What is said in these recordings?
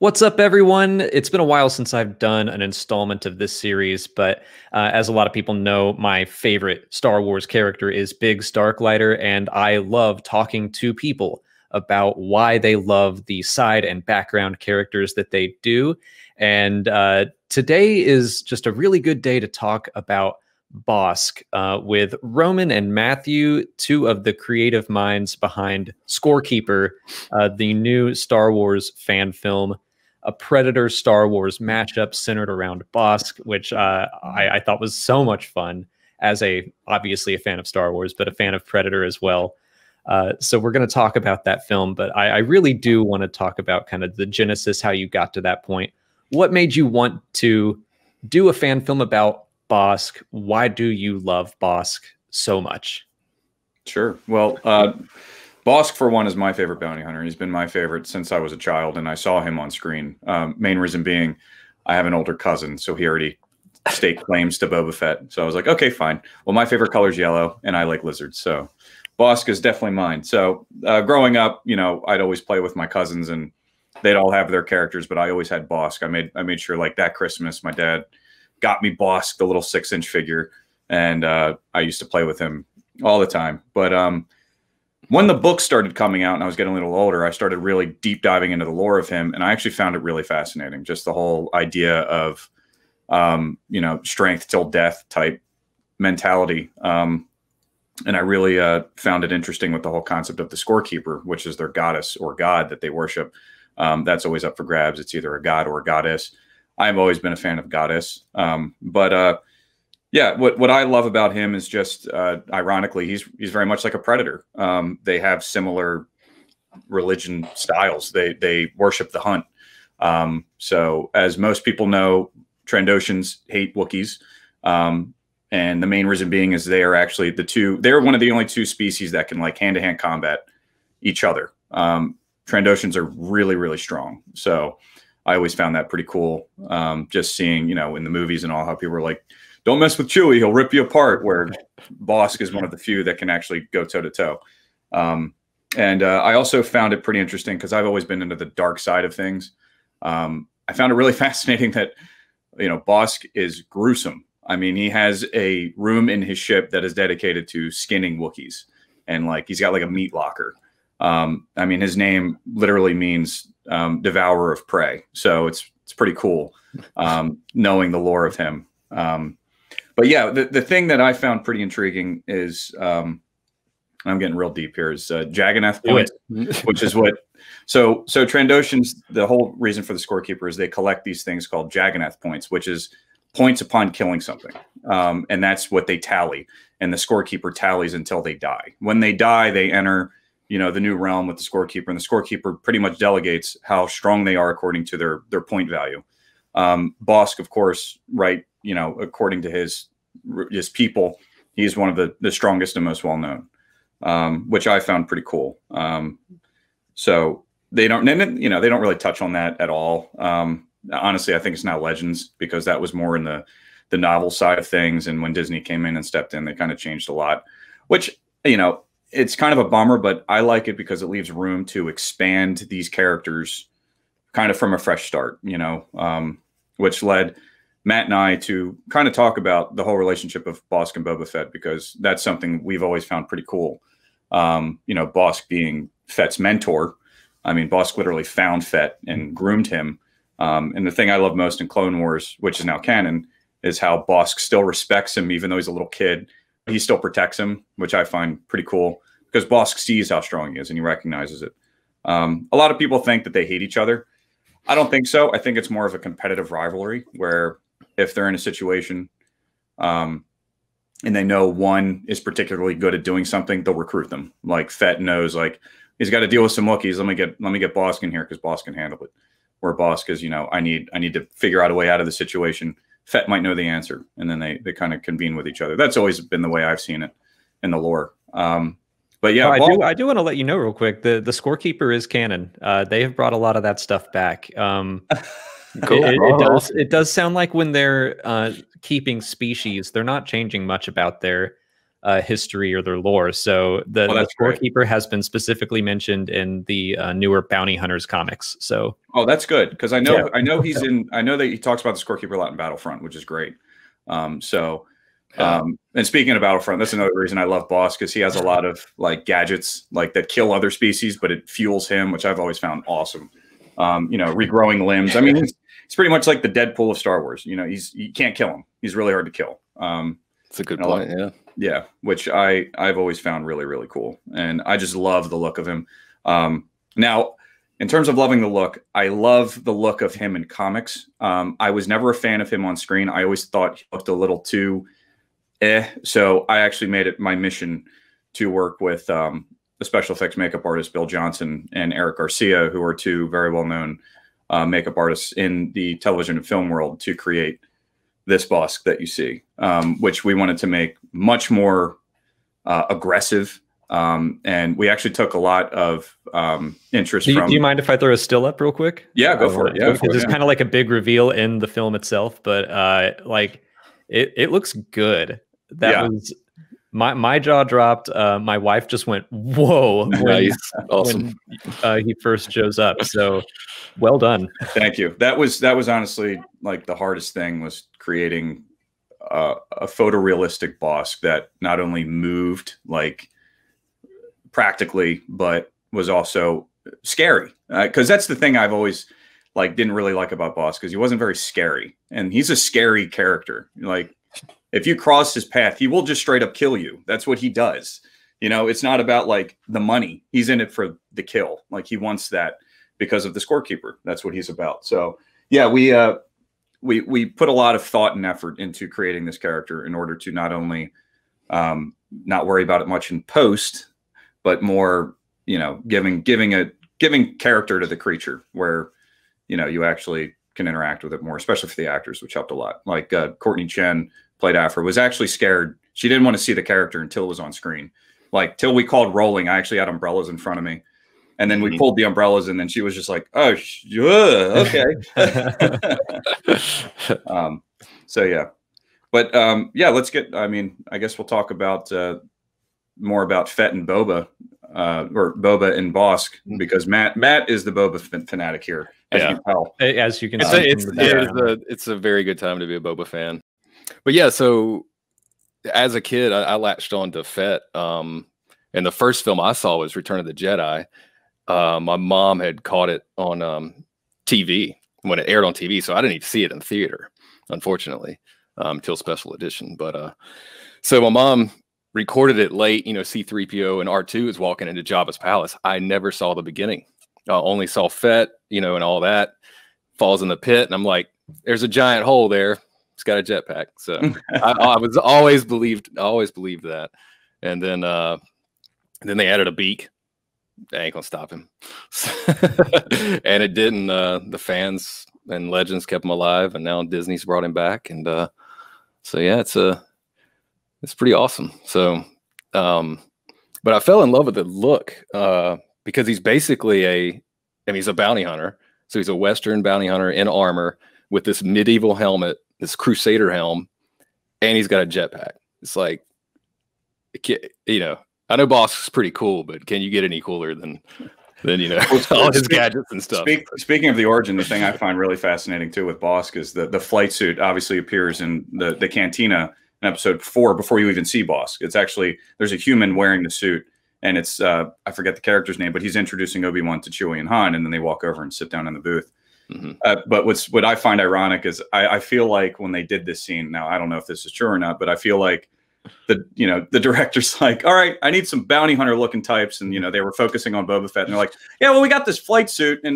What's up, everyone? It's been a while since I've done an installment of this series, but as a lot of people know, my favorite Star Wars character is Biggs Darklighter, and I love talking to people about why they love the side and background characters that they do. And today is just a really good day to talk about Bossk with Roman and Matthew, two of the creative minds behind Scorekeeper, the new Star Wars fan film, a Predator Star Wars matchup centered around Bossk, which I thought was so much fun as obviously a fan of Star Wars, but a fan of Predator as well. So we're going to talk about that film, but I really do want to talk about kind of the genesis, how you got to that point. What made you want to do a fan film about Bossk? Why do you love Bossk so much? Sure. Well, Bossk, for one, is my favorite bounty hunter. He's been my favorite since I was a child, and I saw him on screen. Main reason being, I have an older cousin, so he already staked claims to Boba Fett. So I was like, okay, fine. Well, my favorite color is yellow, and I like lizards, so Bossk is definitely mine. So growing up, you know, I'd always play with my cousins, and they'd all have their characters, but I always had Bossk. I made sure, like, that Christmas, my dad got me Bossk, the little 6-inch figure, and I used to play with him all the time. But when the book started coming out and I was getting a little older, I started really deep diving into the lore of him, and I actually found it really fascinating, just the whole idea of, you know, strength till death type mentality. And I really found it interesting with the whole concept of the Scorekeeper, which is their goddess or god that they worship. That's always up for grabs. It's either a god or a goddess. I've always been a fan of goddess. Yeah, what I love about him is just, ironically, he's very much like a predator. They have similar religion styles. They worship the hunt. So as most people know, Trandoshans hate Wookiees. And the main reason being is they are actually they're one of the only two species that can, like, hand-to-hand combat each other. Trandoshans are really, really strong. So I always found that pretty cool. Just seeing, you know, in the movies and all, how people were like, don't mess with Chewie, he'll rip you apart, where Bossk is one of the few that can actually go toe to toe. I also found it pretty interesting because I've always been into the dark side of things. I found it really fascinating that, you know, Bossk is gruesome. I mean, he has a room in his ship that is dedicated to skinning Wookiees, and, like, he's got, like, a meat locker. I mean, his name literally means devourer of prey. So it's pretty cool knowing the lore of him. But yeah, the thing that I found pretty intriguing is, I'm getting real deep here, is Jagannath points, which is what, so Trandoshans, the whole reason for the Scorekeeper is they collect these things called Jagannath points, which is points upon killing something. And that's what they tally. And the Scorekeeper tallies until they die. When they die, they enter, you know, the new realm with the Scorekeeper, and the Scorekeeper pretty much delegates how strong they are according to their point value. Bossk, of course, right, you know, according to his people, he's one of the strongest and most well-known, which I found pretty cool. So they don't, you know, they don't really touch on that at all. Honestly, I think it's now Legends, because that was more in the novel side of things. And when Disney came in and stepped in, they kind of changed a lot, which, you know, it's kind of a bummer, but I like it because it leaves room to expand these characters kind of from a fresh start, you know, which led Matt and I to kind of talk about the whole relationship of Bossk and Boba Fett, because that's something we've always found pretty cool. You know, Bossk being Fett's mentor. I mean, Bossk literally found Fett and groomed him. And the thing I love most in Clone Wars, which is now canon, is how Bossk still respects him, even though he's a little kid. He still protects him, which I find pretty cool, because Bossk sees how strong he is and he recognizes it. A lot of people think that they hate each other. I don't think so. I think it's more of a competitive rivalry, where if they're in a situation and they know one is particularly good at doing something, they'll recruit them. Like, Fett knows, like, he's got to deal with some Wookiees. Let me get Bossk in here because Bossk can handle it. Where Bossk is, you know, I need to figure out a way out of the situation. Fett might know the answer, and then they kind of convene with each other. That's always been the way I've seen it in the lore. But yeah, well, I do want to let you know real quick, the Scorekeeper is canon. They have brought a lot of that stuff back. Cool. It does sound like when they're keeping species, they're not changing much about their history or their lore. So the Scorekeeper has been specifically mentioned in the newer Bounty Hunters comics. So that's good, because I know he's in. I know that he talks about the Scorekeeper a lot in Battlefront, which is great. And speaking of Battlefront, that's another reason I love Bossk, because he has a lot of like gadgets like that kill other species, but it fuels him, which I've always found awesome. You know, regrowing limbs. I mean, it's pretty much like the Deadpool of Star Wars. You know, you can't kill him. He's really hard to kill. It's a good point. Yeah, which I've always found really, really cool. And I just love the look of him. Now, in terms of loving the look, I love the look of him in comics. I was never a fan of him on screen. I always thought he looked a little too so I actually made it my mission to work with the special effects makeup artist Bill Johnson and Eric Garcia, who are two very well-known makeup artists in the television and film world, to create this Bossk that you see, which we wanted to make much more aggressive. And we actually took a lot of interest from... Do you mind if I throw a still up real quick? Yeah, go for it. Yeah, because it's kind of like a big reveal in the film itself, but like it looks good. That was... My jaw dropped. My wife just went, whoa. Nice. Awesome. When, he first shows up. So well done. Thank you. That was honestly like the hardest thing, was creating a photorealistic Bossk that not only moved like practically, but was also scary. Cause that's the thing I've always like, didn't really like about Bossk, cause he wasn't very scary, and he's a scary character. Like, if you cross his path, he will just straight up kill you. That's what he does. You know, it's not about like the money. He's in it for the kill. Like, he wants that because of the Scorekeeper. That's what he's about. So yeah, we put a lot of thought and effort into creating this character in order to not only not worry about it much in post, but more, you know, giving character to the creature, where, you know, you actually can interact with it more, especially for the actors, which helped a lot. Like Courtney Chen played Aphra, was actually scared. She didn't want to see the character until it was on screen. Like, till we called rolling, I actually had umbrellas in front of me, and then we pulled the umbrellas, and then she was just like, oh, okay. So yeah, but yeah, let's get, I mean, I guess we'll talk about more about Fett and Boba, or Boba and Bossk, because Matt is the Boba fanatic here, as you can tell. As you can see, it's a very good time to be a Boba fan. But yeah, so as a kid, I latched on to Fett. And the first film I saw was Return of the Jedi. My mom had caught it on TV, when it aired on TV. So I didn't even see it in theater, unfortunately, till special edition. But so my mom recorded it late. You know, C-3PO and R2 is walking into Jabba's palace. I never saw the beginning. I only saw Fett, you know, and all that. Falls in the pit. And I'm like, there's a giant hole there. It's got a jetpack. So I was always believed that. And then they added a beak. That ain't gonna stop him. And it didn't. The fans and legends kept him alive, and now Disney's brought him back. And so yeah, it's pretty awesome. So but I fell in love with the look, because he's basically he's a bounty hunter. So he's a Western bounty hunter in armor with this medieval helmet, this Crusader helm, and he's got a jetpack. It's like, you know, I know Bossk is pretty cool, but can you get any cooler than you know, all his gadgets and stuff? Speaking of the origin, the thing I find really fascinating too with Bossk is the flight suit obviously appears in the cantina in episode 4 before you even see Bossk. It's actually, there's a human wearing the suit, and it's I forget the character's name, but he's introducing Obi-Wan to Chewie and Han, and then they walk over and sit down in the booth. But what I find ironic is I feel like when they did this scene, now I don't know if this is true or not, but I feel like the director's like, all right, I need some bounty hunter looking types. And, you know, they were focusing on Boba Fett, and they're like, yeah, well, we got this flight suit, and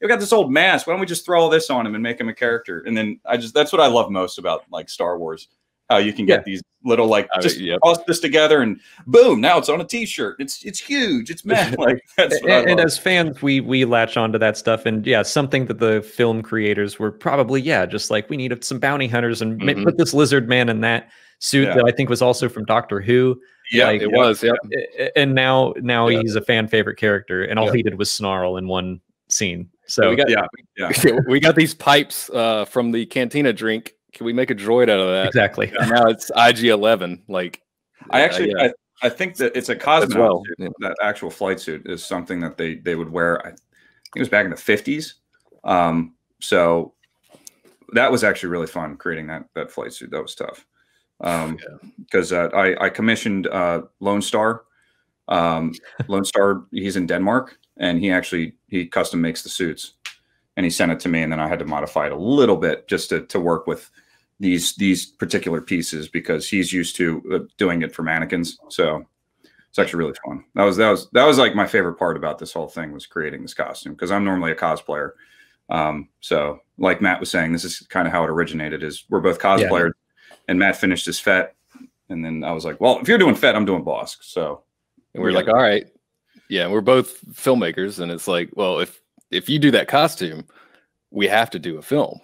we got this old mask. Why don't we just throw all this on him and make him a character? And then that's what I love most about like Star Wars, how you can get these little, like, just toss this together and boom, now it's on a t-shirt. It's huge. It's mad. Like, that's what and as fans, we latch onto that stuff. And yeah, something that the film creators were probably, just like, we need some bounty hunters, and put this lizard man in that suit that I think was also from Doctor Who. Yeah, like, it was. Yeah. And now he's a fan favorite character, and all he did was snarl in one scene. So we got these pipes from the cantina drink. Can we make a droid out of that? Exactly. And now it's IG11. Like, I think that it's a cosmonaut suit. Yeah. That actual flight suit is something that they would wear. I think it was back in the 50s. So that was actually really fun creating that flight suit. That was tough. Because I commissioned Lone Star. Lone Star, he's in Denmark, and he custom makes the suits, and he sent it to me, and then I had to modify it a little bit just to work with these particular pieces, because he's used to doing it for mannequins. So it's actually really fun. That was like my favorite part about this whole thing, was creating this costume, because I'm normally a cosplayer. So like Matt was saying, this is kind of how it originated, is we're both cosplayers, and Matt finished his Fett, and then I was like, well, if you're doing Fett, I'm doing Bossk. So and we're like, all right. Yeah, we're both filmmakers, and it's like, well, if you do that costume, we have to do a film.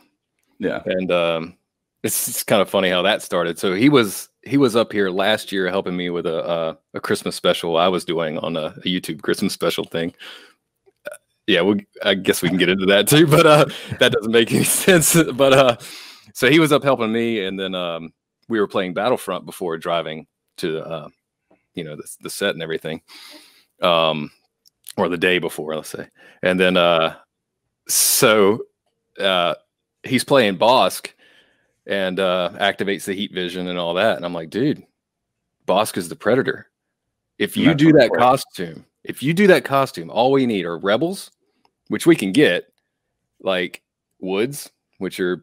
Yeah. And it's kind of funny how that started. So he was up here last year helping me with a Christmas special I was doing on a YouTube Christmas special thing. Yeah, I guess we can get into that too, but that doesn't make any sense. But so he was up helping me, and then we were playing Battlefront before driving to you know, the set and everything, or the day before, let's say. And then so he's playing Bossk, and activates the heat vision and all that, and I'm like, dude, Bossk is the Predator. If you do that costume, all we need are rebels, which we can get, like woods, which are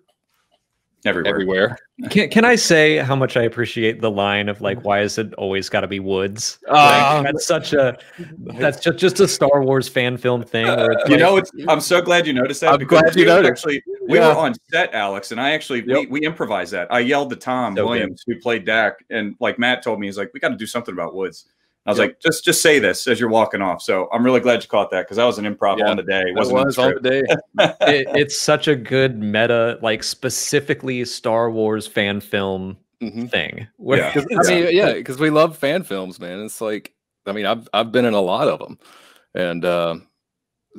everywhere. Can I say how much I appreciate the line of, like, why is it always got to be woods? Like, that's just a Star Wars fan film thing. Where it's I'm so glad you noticed that. I'm glad you noticed. Actually, we were on set, Alex, and I actually we improvised that. I yelled to Tom Williams, who played Dak, and like Matt told me, he's like, we got to do something about woods. I was like, just say this as you're walking off. So I'm really glad you caught that, because that was an improv on the day. It was on the day. It's such a good meta, like specifically Star Wars fan film thing. Where, because we love fan films, man. It's like, I mean, I've been in a lot of them, and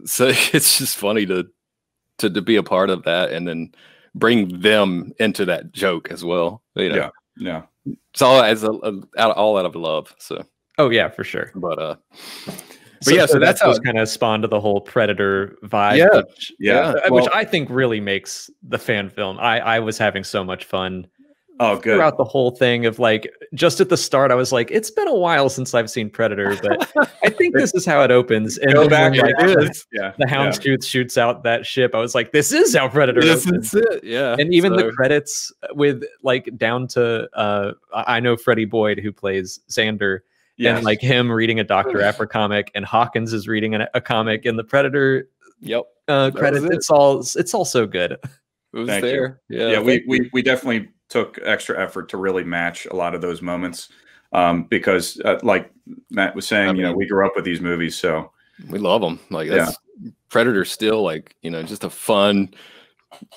so it's just funny to be a part of that, and then bring them into that joke as well. You know? Yeah, yeah. It's all out of love. So. Oh yeah, for sure. But yeah, so that's how it kind of spawned to the whole Predator vibe. Yeah, which I think really makes the fan film. I was having so much fun. Oh, good. Throughout the whole thing of, like, just at the start, I was like, it's been a while since I've seen Predator, but I think this is how it opens. And go back, like, the Houndstooth shoots out that ship. I was like, this is how Predator opens. This is it. Yeah. And even the credits with, like, down to I know Freddie Boyd, who plays Sander. Yes. And like him reading a Dr. Aphra comic, and Hawkins is reading a comic in the Predator credits. It's all so good. It was Yeah, we definitely took extra effort to really match a lot of those moments, because like Matt was saying, you know, we grew up with these movies, so we love them. Like that's Predator still, like, you know, just a fun,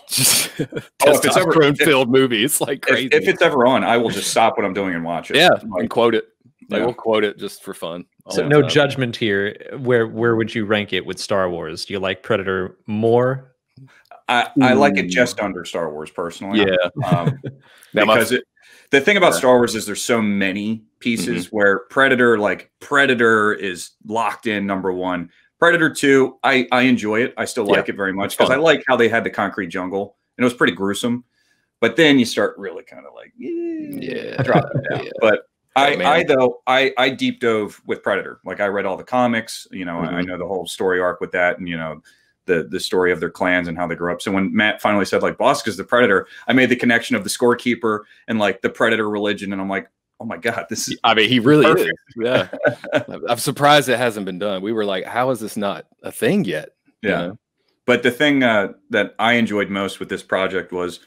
just testosterone-filled movie. It's like crazy. If it's ever on, I will just stop what I'm doing and watch it. Yeah, like, and quote it. Like, we'll quote it just for fun. So no judgment here. Where would you rank it with Star Wars? Do you like Predator more? I like it just under Star Wars personally. Yeah. Because the thing about Star Wars is there's so many pieces where Predator is locked in number one. Predator 2, I enjoy it. I still like it very much, because I like how they had the concrete jungle, and it was pretty gruesome. But then you start really kind of like, drop it down. But I deep dove with Predator. Like, I read all the comics, you know, I know the whole story arc with that, and, you know, the story of their clans and how they grew up. So when Matt finally said, like, Bossk is the Predator, I made the connection of the Scorekeeper and, like, the Predator religion. And I'm like, oh my God, this is, I mean, he really is. Yeah. I'm surprised it hasn't been done. We were like, how is this not a thing yet? Yeah. You know? But the thing that I enjoyed most with this project was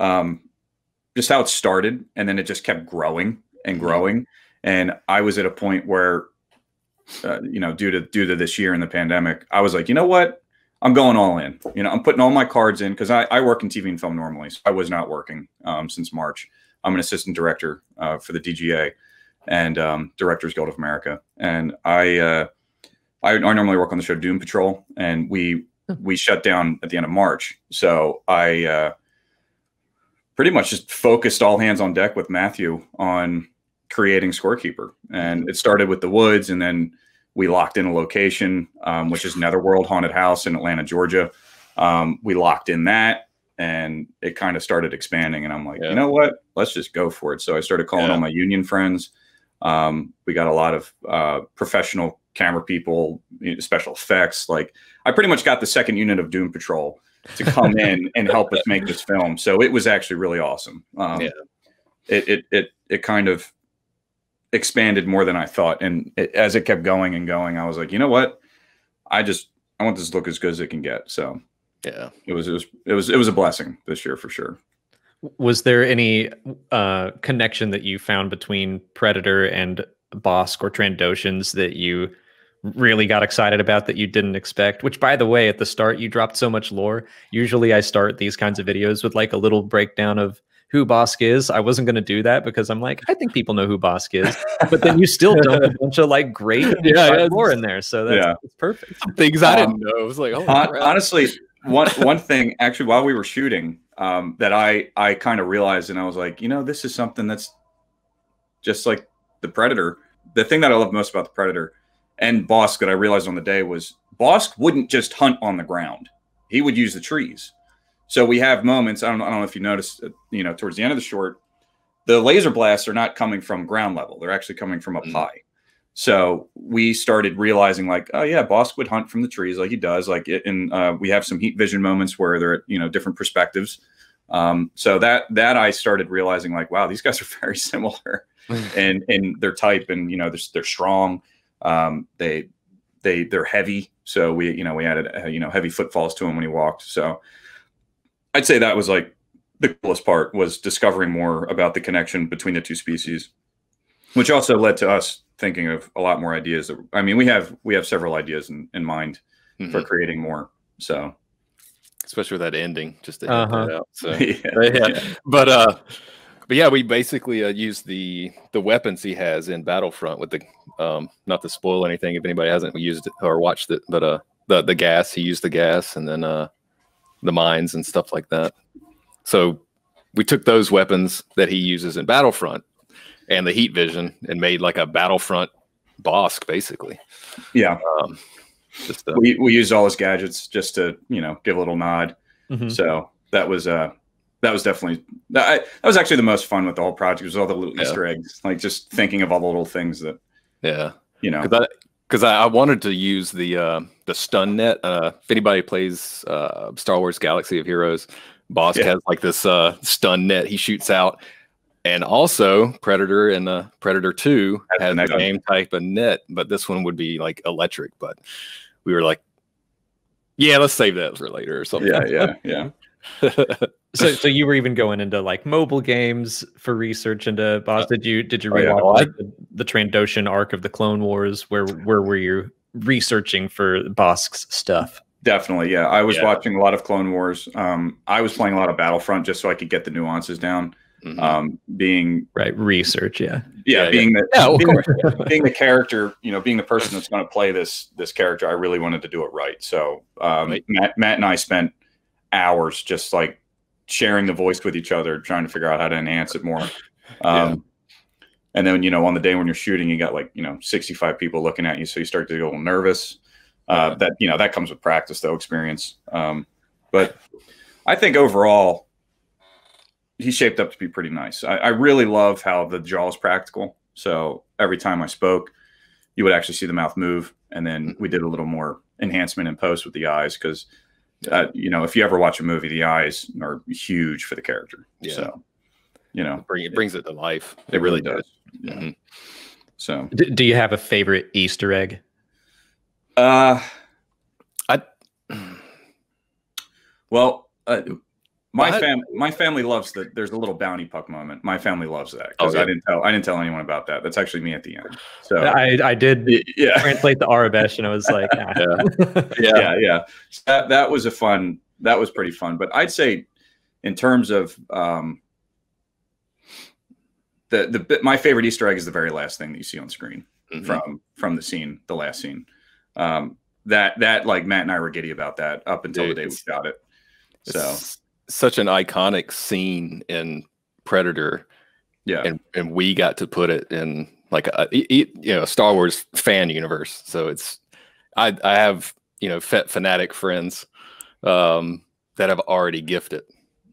just how it started, and then it just kept growing. And growing, and I was at a point where, you know, due to this year and the pandemic, I was like, you know what, I'm going all in. You know, I'm putting all my cards in, because I work in TV and film normally, so I was not working since March. I'm an assistant director for the DGA and Directors Guild of America, and I normally work on the show Doom Patrol, and we shut down at the end of March, so I pretty much just focused all hands on deck with Matthew on creating Scorekeeper. And it started with the woods, and then we locked in a location, which is Netherworld Haunted House in Atlanta, Georgia. We locked in that, and it kind of started expanding. And I'm like, you know what? Let's just go for it. So I started calling all my union friends. We got a lot of professional camera people, special effects. Like, I pretty much got the second unit of Doom Patrol to come in and help us make this film. So it was actually really awesome. It kind of expanded more than I thought. And it, as it kept going and going, I was like, you know what? I want this to look as good as it can get. So yeah, it was a blessing this year for sure. Was there any connection that you found between Predator and Bossk or Trandoshans that you really got excited about that you didn't expect? Which, by the way, at the start, you dropped so much lore. Usually I start these kinds of videos with like a little breakdown of who Bossk is. I wasn't going to do that because I'm like, I think people know who Bossk is, but then you still dump a bunch of like great lore in there. So that's it's perfect. Things I didn't know. It was like, oh, honestly, one thing actually while we were shooting that I kind of realized, and I was like, you know, this is something that's just like the Predator. The thing that I love most about the Predator and Bossk that I realized on the day was Bossk wouldn't just hunt on the ground. He would use the trees. So we have moments, I don't know if you noticed, you know, towards the end of the short, the laser blasts are not coming from ground level. They're actually coming from up high. So we started realizing like, oh yeah, Bossk would hunt from the trees like he does. Like, we have some heat vision moments where they're at, you know, different perspectives. So that I started realizing like, wow, these guys are very similar in their type, and, you know, they're strong. They're heavy. So we, you know, we added, you know, heavy footfalls to him when he walked. So I'd say that was like the coolest part, was discovering more about the connection between the two species, which also led to us thinking of a lot more ideas. I mean, we have several ideas in mind for creating more. So, especially with that ending, just to hit that out. So, but yeah, we basically used the weapons he has in Battlefront with the not to spoil anything if anybody hasn't used it or watched it, but the gas, he used the gas, and then the mines and stuff like that. So we took those weapons that he uses in Battlefront and the heat vision and made like a Battlefront Bossk, basically. Yeah. We used all his gadgets just to, you know, give a little nod. So that was definitely, that was actually the most fun with the whole project, was all the little Easter eggs, like just thinking of all the little things that, you know, because I wanted to use the stun net. If anybody plays Star Wars Galaxy of Heroes, Bossk has like this stun net he shoots out. And also Predator and Predator 2 has the same type of net, but this one would be like electric. But we were like, yeah, let's save that for later or something. So you were even going into like mobile games for research into Bossk. Did you read the Trandoshan arc of the Clone Wars? Where were you researching for Bosk's stuff? Definitely, yeah. I was watching a lot of Clone Wars. I was playing a lot of Battlefront just so I could get the nuances down. Being the character, you know, being the person that's going to play this character, I really wanted to do it right. So Matt and I spent hours just like sharing the voice with each other, trying to figure out how to enhance it more. And then, you know, on the day when you're shooting, you got like, you know, 65 people looking at you, so you start to get a little nervous. That, you know, that comes with practice, though, experience. But I think overall, he shaped up to be pretty nice. I really love how the jaw is practical. So every time I spoke, you would actually see the mouth move, and then we did a little more enhancement in post with the eyes, because you know, if you ever watch a movie, the eyes are huge for the character. So, you know, it brings it to life. It really does. So do you have a favorite Easter egg? My family loves that. There's a little bounty puck moment. My family loves that, because I didn't tell anyone about that. That's actually me at the end. So I did translate the Aurebesh, and I was like, So that was a fun. That was pretty fun. But I'd say, in terms of my favorite Easter egg is the very last thing that you see on screen from the scene, the last scene. That like Matt and I were giddy about that up until the day we shot it. So. Such an iconic scene in Predator, Yeah. And we got to put it in like a Star Wars fan universe. So it's, I have, you know, fanatic friends that have already gifted,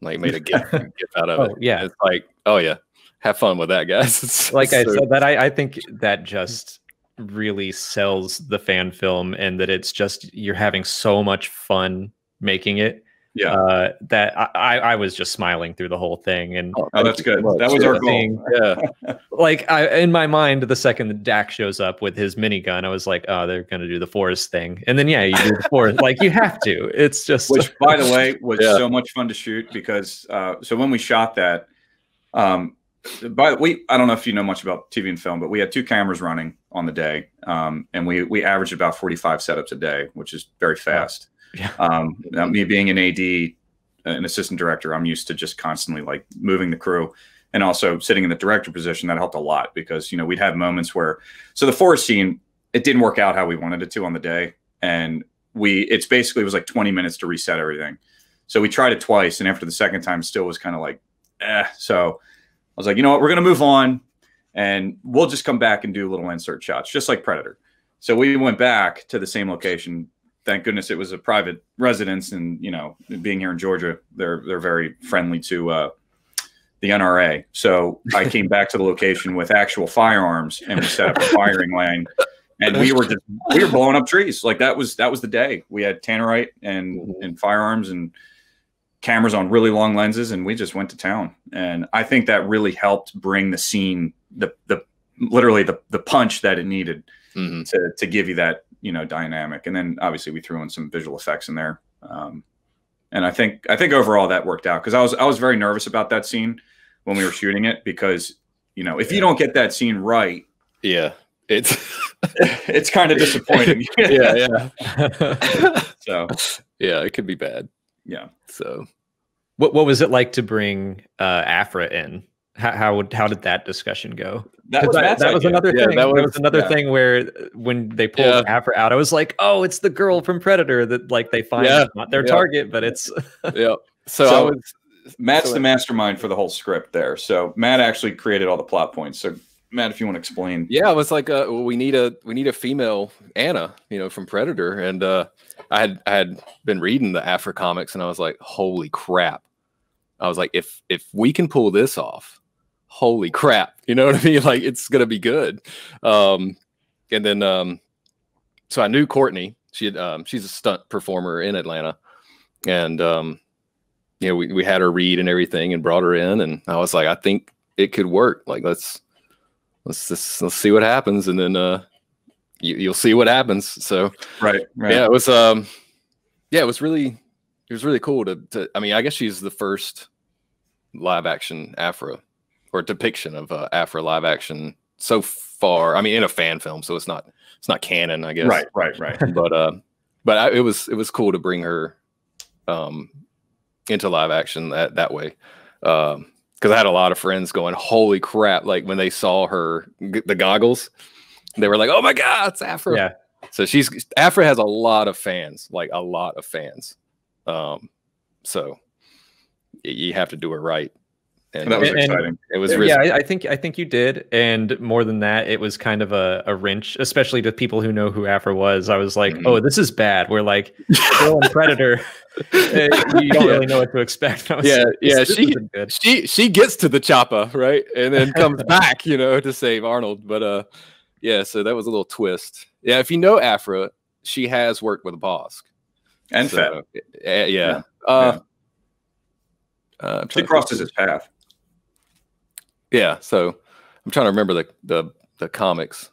like made a gift out of it. Yeah. It's like, oh yeah, have fun with that, guys. It's like I said, that I think that just really sells the fan film, and that it's just, you're having so much fun making it. Yeah, that I was just smiling through the whole thing, and oh, that's good. That was our goal. Yeah, like in my mind, the second the Dak shows up with his minigun, I was like, oh, they're gonna do the forest thing, and then yeah, you do the forest. Like you have to. It's just which, by the way, was so much fun to shoot because so when we shot that, I don't know if you know much about TV and film, but we had two cameras running on the day, and we averaged about 45 setups a day, which is very fast. Yeah. Yeah. Now me being an AD, an assistant director, I'm used to just constantly like moving the crew, and also sitting in the director position. That helped a lot because, you know, we'd have moments where, so the forest scene, it didn't work out how we wanted it to on the day. And it's basically, it was like 20 minutes to reset everything. So we tried it twice. And after the second time, still was kind of like, eh. So I was like, you know what, we're going to move on and we'll just come back and do little insert shots, just like Predator. So we went back to the same location. Thank goodness it was a private residence, and you know, being here in Georgia, they're very friendly to the NRA. So I came back to the location with actual firearms, and we set up a firing lane, and we were blowing up trees. Like that was the day. We had tannerite and firearms and cameras on really long lenses, and we just went to town. And I think that really helped bring the scene, literally the punch that it needed to give you that, you know, dynamic. And then obviously we threw in some visual effects in there. And I think overall that worked out, because I was very nervous about that scene when we were shooting it, because, you know, if you don't get that scene right, yeah, it's kind of disappointing. yeah. So yeah, it could be bad. Yeah. So what was it like to bring Aphra in? How did that discussion go? That was another thing where when they pulled Aphra out, I was like, oh, it's the girl from Predator that like they find not their target, but it's Matt's the mastermind for the whole script there. So Matt actually created all the plot points. So Matt, if you want to explain. Yeah, it was like we need a female Anna, you know, from Predator, and I had been reading the Aphra comics, and I was like, holy crap. I was like, if we can pull this off, holy crap, you know what I mean? Like, it's gonna be good. And then so I knew Courtney. She had, she's a stunt performer in Atlanta, and you know, we had her read and everything, and brought her in, and I was like, I think it could work. Like, let's see what happens, and then you'll see what happens. So right. Yeah, it was really cool to I mean, I guess she's the first live action Aphra, or depiction of Aphra live action so far. I mean, in a fan film, so it's not canon, I guess. Right. But it was cool to bring her into live action that way, because I had a lot of friends going, holy crap! Like when they saw her the goggles, they were like, oh my god, it's Aphra. Yeah. So Aphra has a lot of fans, like a lot of fans. So you have to do it right. And that was exciting. It was risky. Yeah, I think you did, and more than that, it was kind of a wrench, especially to people who know who Aphra was. I was like, oh, this is bad. We're like, girl and Predator. You don't really know what to expect. Yeah. She gets to the chopper, right, and then comes back, you know, to save Arnold. But yeah, so that was a little twist. Yeah, if you know Aphra, she has worked with Bossk and so, Fett. She crosses his path. Yeah, so I'm trying to remember the comics.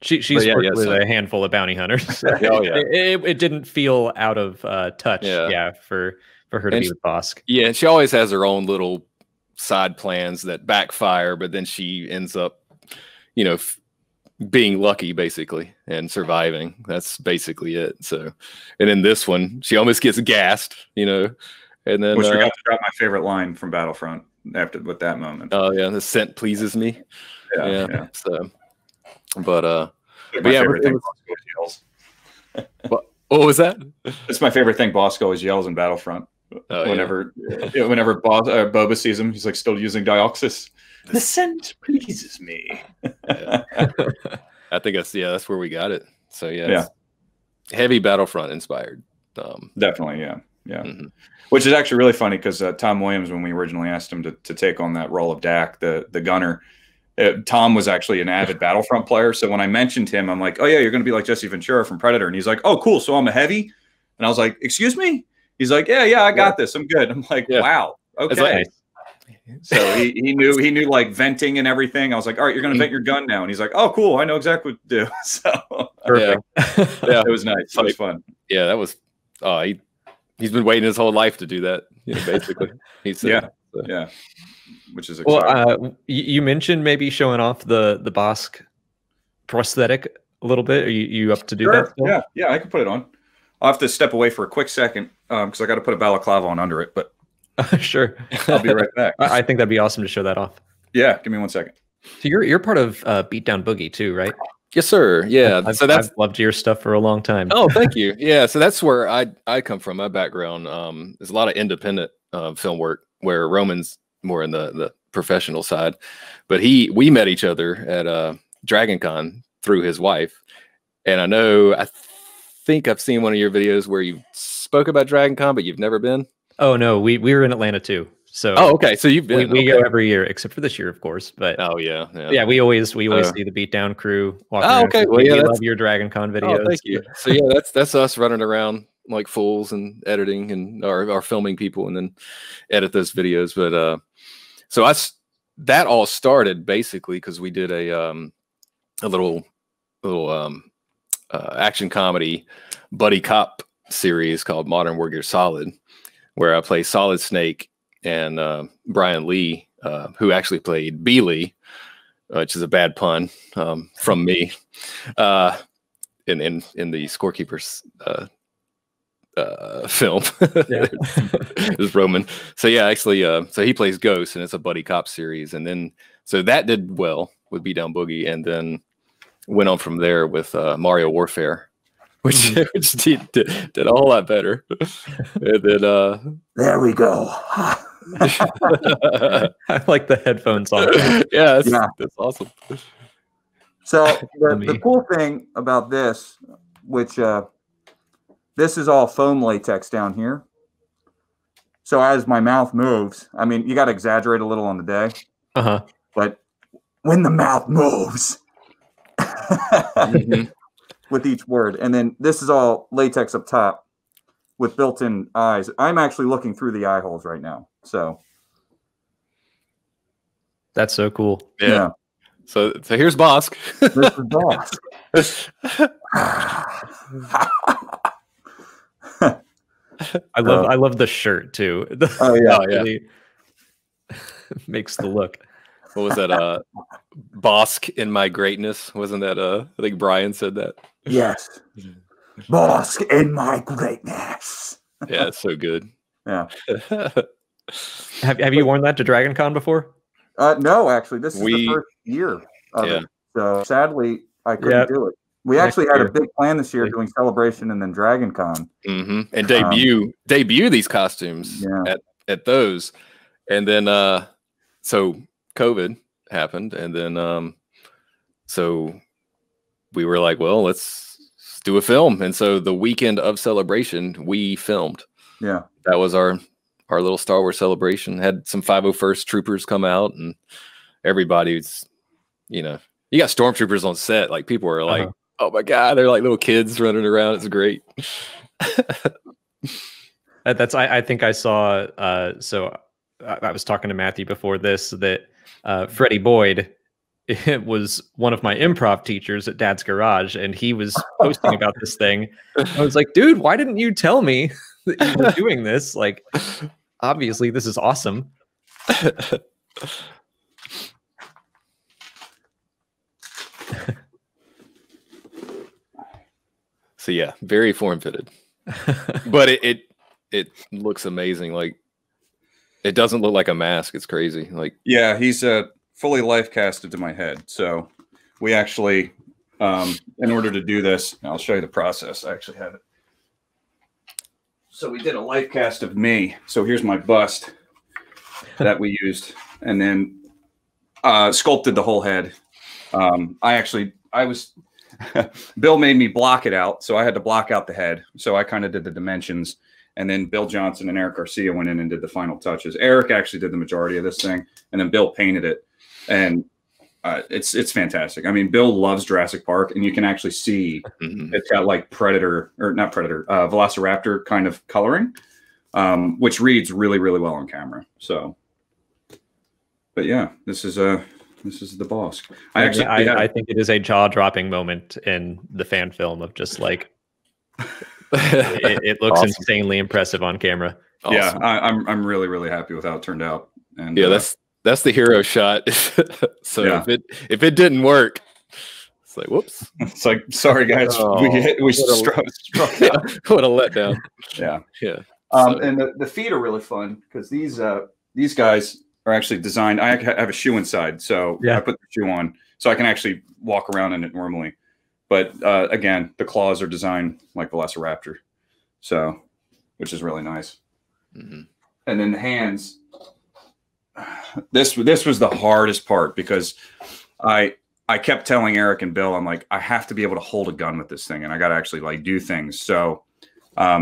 She's worked with a handful of bounty hunters. Oh yeah, it didn't feel out of touch. Yeah, for her to be with Bossk. Yeah, and she always has her own little side plans that backfire, but then she ends up, you know, being lucky basically and surviving. That's basically it. So, and in this one, she almost gets gassed, you know, and then I forgot to drop my favorite line from Battlefront. After with that moment, oh yeah, the scent pleases me. Yeah. So, but yeah, it was, what was that? It's my favorite thing. Bossk always yells in Battlefront. Whenever Boba sees him, he's like still using Dioxys. The scent pleases me. Yeah. I think that's where we got it. So yeah, heavy Battlefront inspired. Definitely, yeah. Mm-hmm. Which is actually really funny because Tom Williams, when we originally asked him to take on that role of Dak, the gunner, Tom was actually an avid Battlefront player. So when I mentioned him, I'm like, oh yeah, you're going to be like Jesse Ventura from Predator, and he's like, oh cool, so I'm a heavy, and I was like, excuse me. He's like, yeah, I got this. I'm good. I'm like, wow. Okay. So he knew like venting and everything. I was like, all right, you're going to vent your gun now. And he's like, oh, cool. I know exactly what to do. So perfect. Yeah, it was nice. It was fun. Yeah, that was, he's been waiting his whole life to do that. You know, basically. Yeah. Which is exciting. Well, you mentioned maybe showing off the Bossk prosthetic a little bit. Are you up to do that still? Yeah, I can put it on. I'll have to step away for a quick second because I got to put a balaclava on under it, but sure, I'll be right back. I think that'd be awesome to show that off. Yeah, give me one second. So you're part of Beatdown Boogie too, right? Yes, sir. Yeah, I've loved your stuff for a long time. Oh, thank you. Yeah, so that's where I come from. My background is a lot of independent film work, where Roman's more in the professional side, but we met each other at Dragon Con through his wife, and I think I've seen one of your videos where you spoke about Dragon Con, but you've never been. Oh no, we were in Atlanta too. So okay, so you've been. We go every year, except for this year, of course. But yeah, we always see the Beatdown crew walking around. Okay, well yeah, we love your Dragon Con videos. Oh, thank you. So yeah, that's us running around like fools and editing and or filming people and then edit those videos. But so that all started basically because we did a little action comedy buddy cop series called Modern Warrior Solid, where I play Solid Snake and Brian Lee, who actually played B. Lee, which is a bad pun from me, in the Scorekeeper's film. Yeah. It's Roman. So yeah, actually, so he plays Ghost, and it's a buddy cop series, and then so that did well with Beatdown Boogie, and then went on from there with Mario Warfare, which did a whole lot better. And then there we go. I like the headphones on. Yeah, that's awesome. So the cool thing about this, which this is all foam latex down here. So as my mouth moves, I mean, you got to exaggerate a little on the day. But when the mouth moves. With each word, and then this is all latex up top with built-in eyes. I'm actually looking through the eye holes right now, so that's so cool. Yeah. So here's Bossk. This is Bossk. I love the shirt too. Oh yeah, really makes the look. What was that? Bossk in my greatness. Wasn't that? I think Brian said that. Yes. Bossk in my greatness. Yeah, it's so good. Yeah. Have you worn that to Dragon Con before? No, actually. This is the first year of it. So sadly, I couldn't do it. We actually had a big plan this year doing Celebration and then Dragon Con. Mm-hmm. And debut these costumes at those. And then, so COVID happened, and then so we were like, well, let's do a film. And so the weekend of Celebration, we filmed. Yeah, that was our little Star Wars celebration. Had some 501st troopers come out, and everybody's, you know, you got stormtroopers on set. Like people are like, oh my god, they're like little kids running around. It's great. I think I saw. So I was talking to Matthew before this that. Freddie Boyd was one of my improv teachers at Dad's Garage, and he was posting about this thing. I was like, dude, why didn't you tell me that you were doing this? Like, obviously, this is awesome. So, yeah, very form-fitted. But it looks amazing, like, it doesn't look like a mask. It's crazy. Like, yeah, he's fully life casted to my head. So we actually, in order to do this, I'll show you the process. I actually have it. So we did a life cast of me. So here's my bust that we used, and then sculpted the whole head. I was Bill made me block it out, so I had to block out the head. So I kind of did the dimensions, and then Bill Johnson and Eric Garcia went in and did the final touches. Eric actually did the majority of this thing, and then Bill painted it, and it's fantastic. I mean, Bill loves Jurassic Park, and you can actually see it's got like Predator, or not Predator, Velociraptor kind of coloring, which reads really, really well on camera. So, but yeah, this is the Bossk. I think it is a jaw-dropping moment in the fan film of just like it looks awesome. Insanely impressive on camera. Awesome. Yeah, I'm really, really happy with how it turned out. And yeah, that's the hero shot. So yeah. if it didn't work, it's like whoops. It's like, sorry guys, we struck. Yeah, what a letdown. Yeah, yeah. And the feet are really fun because these guys are actually designed. I have a shoe inside, so yeah. I put the shoe on, so I can actually walk around in it normally. But again, the claws are designed like Velociraptor, so which is really nice. Mm-hmm. And then the hands. This was the hardest part because I kept telling Eric and Bill, I'm like, I have to be able to hold a gun with this thing, and I got to actually like do things. So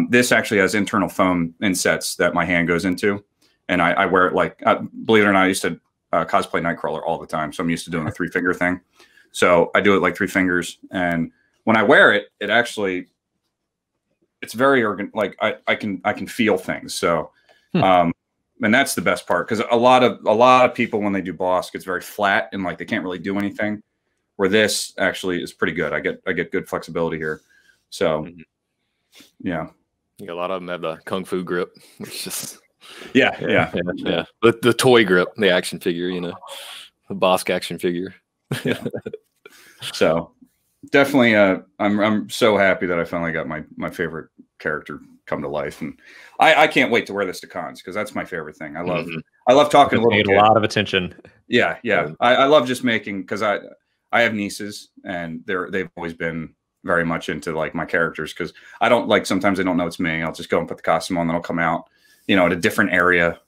this actually has internal foam insets that my hand goes into, and I wear it like, believe it or not, I used to cosplay Nightcrawler all the time, so I'm used to doing a 3-finger thing. So I do it like 3 fingers, and when I wear it, it actually it's very like I can feel things. So. And that's the best part, because a lot of people when they do Bossk, it's very flat and like they can't really do anything. Where this actually is pretty good. I get good flexibility here. So yeah. A lot of them have the kung fu grip, which is yeah. The toy grip, the action figure, you know, the Bossk action figure. Yeah. So definitely, I'm so happy that I finally got my favorite character come to life, and I can't wait to wear this to cons because that's my favorite thing. I love talking to little kids. Need a lot of attention. Yeah, yeah. I love just making, because I have nieces, and they've always been very much into like my characters, because I don't like sometimes I don't know it's me. I'll just go and put the costume on, then I'll come out, you know, at a different area,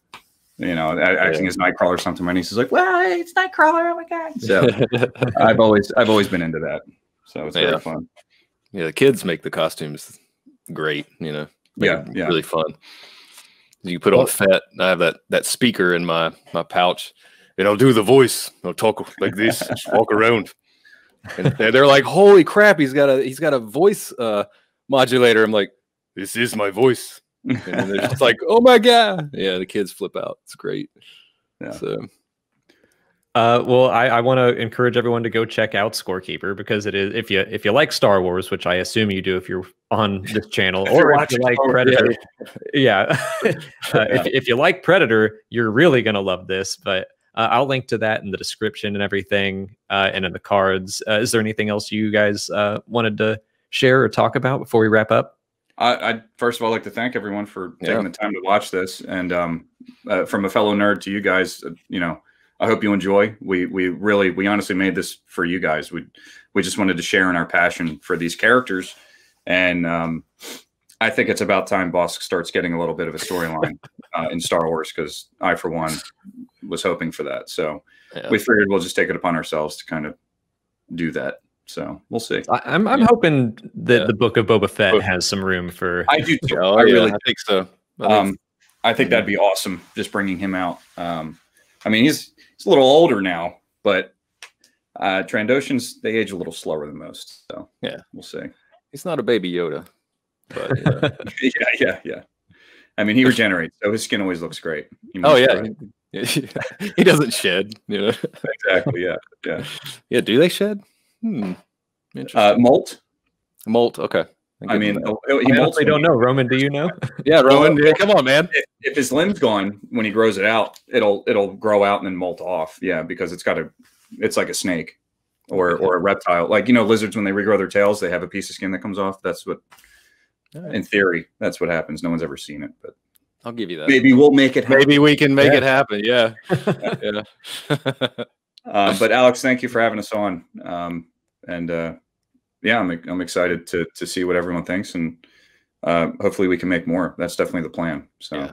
you know, acting as Nightcrawler or something. My niece is like, well, it's Nightcrawler. Oh my god. So I've always been into that. So it's very fun. Yeah, the kids make the costumes great, you know. Yeah, yeah, really fun. You put on Fett. I have that speaker in my pouch, and I'll do the voice. I'll talk like this, just walk around, and they're like, "Holy crap! He's got a voice modulator." I'm like, "This is my voice," and they're just like, "Oh my god!" Yeah, the kids flip out. It's great. Yeah. So. Well, I want to encourage everyone to go check out Scorekeeper, because it is, if you like Star Wars, which I assume you do if you're on this channel, or if you like Predator, if you like Predator, you're really gonna love this. But I'll link to that in the description and everything, and in the cards. Is there anything else you guys wanted to share or talk about before we wrap up? I first of all like to thank everyone for taking the time to watch this, and from a fellow nerd to you guys, you know. I hope you enjoy. We honestly made this for you guys. We just wanted to share in our passion for these characters, and I think it's about time Bossk starts getting a little bit of a storyline in Star Wars, because I, for one, was hoping for that. So we figured we'll just take it upon ourselves to kind of do that. So we'll see. I'm hoping that the Book of Boba Fett has some room for. I do too. Oh, I really think so. I think that'd be awesome. Just bringing him out. I mean, he's a little older now, but Trandoshans, they age a little slower than most. So yeah, we'll see. He's not a baby Yoda, but yeah. I mean, he regenerates, so his skin always looks great. Oh yeah, he doesn't shed. You know? Exactly. Yeah, yeah, yeah. Do they shed? Molt. Okay. I mean, he molts. I don't know. Roman, do you know? Yeah, Roman. Yeah, come on, man. If his limb's gone, when he grows it out, it'll grow out and then molt off. Yeah, because it's like a snake or a reptile. Like, you know, lizards, when they regrow their tails, they have a piece of skin that comes off. That's what, in theory, that's what happens. No one's ever seen it, but I'll give you that. Maybe we'll make it happen. Maybe we can make it happen. Yeah. But Alex, thank you for having us on. Yeah, I'm excited to see what everyone thinks, and hopefully we can make more. That's definitely the plan. So. Yeah.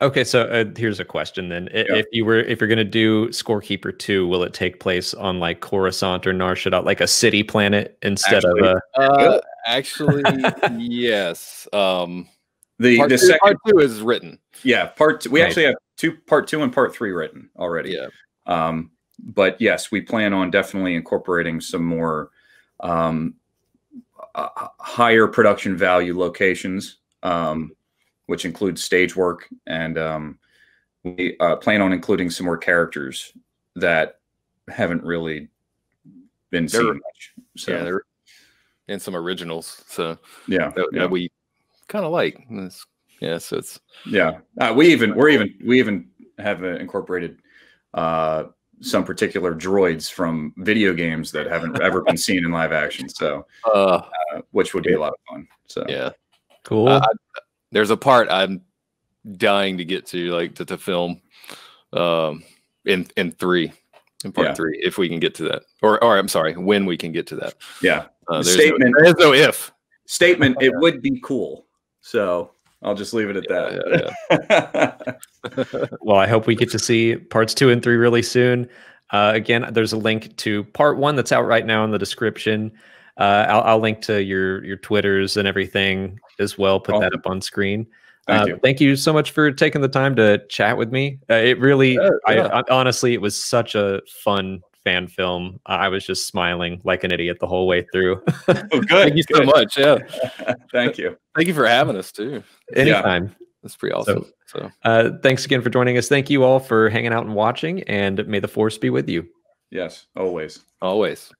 Okay, so here's a question then. Yeah. If you're going to do Scorekeeper 2, will it take place on like Coruscant or Nar Shaddaa, like a city planet instead of a actually yes. Part two is written. Yeah, we actually have part two and part three written already. Yeah. But yes, we plan on definitely incorporating some more higher production value locations. Which includes stage work, and we plan on including some more characters that haven't really been seen much. So. Yeah, and some originals. So yeah, that we kind of like. Yeah, so it's yeah. We even have incorporated some particular droids from video games that haven't ever been seen in live action. So which would be a lot of fun. So yeah, cool. There's a part I'm dying to get to, like to film, in part three, if we can get to that, or I'm sorry, when we can get to that. Yeah. There is no if statement. It would be cool. So I'll just leave it at that. Yeah, yeah. Well, I hope we get to see parts 2 and 3 really soon. Again, there's a link to part 1 that's out right now in the description. I'll link to your Twitters and everything as well. Put that up on screen. Thank you so much for taking the time to chat with me. It really, honestly, it was such a fun fan film. I was just smiling like an idiot the whole way through. Oh, good. Thank you so much. Yeah. Thank you. Thank you for having us too. Anytime. Yeah. That's pretty awesome. So thanks again for joining us. Thank you all for hanging out and watching, and may the force be with you. Yes. Always. Always.